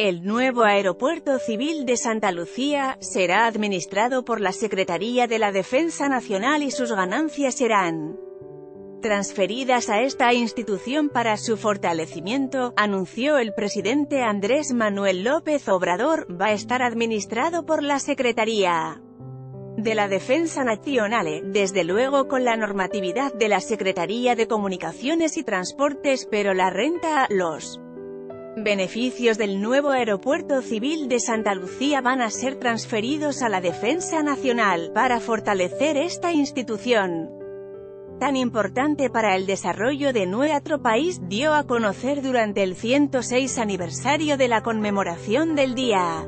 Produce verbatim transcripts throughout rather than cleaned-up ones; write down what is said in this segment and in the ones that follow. El nuevo Aeropuerto Civil de Santa Lucía será administrado por la Secretaría de la Defensa Nacional y sus ganancias serán transferidas a esta institución para su fortalecimiento, anunció el presidente Andrés Manuel López Obrador. Va a estar administrado por la Secretaría de la Defensa Nacional, desde luego con la normatividad de la Secretaría de Comunicaciones y Transportes, pero la renta, los beneficios del nuevo Aeropuerto Civil de Santa Lucía van a ser transferidos a la Defensa Nacional, para fortalecer esta institución tan importante para el desarrollo de nuestro país, dio a conocer durante el ciento seis aniversario de la conmemoración del Día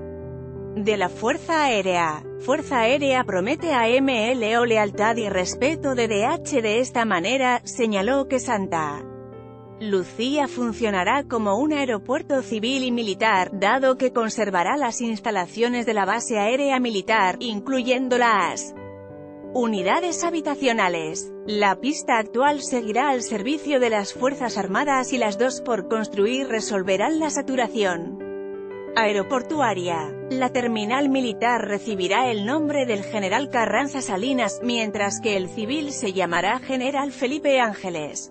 de la Fuerza Aérea. Fuerza Aérea promete a M L O lealtad y respeto de D H. De esta manera, señaló que Santa Lucía funcionará como un aeropuerto civil y militar, dado que conservará las instalaciones de la base aérea militar, incluyendo las unidades habitacionales. La pista actual seguirá al servicio de las Fuerzas Armadas y las dos por construir resolverán la saturación aeroportuaria. La terminal militar recibirá el nombre del general Carranza Salinas, mientras que el civil se llamará General Felipe Ángeles.